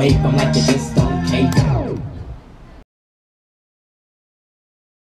wave, I'm like the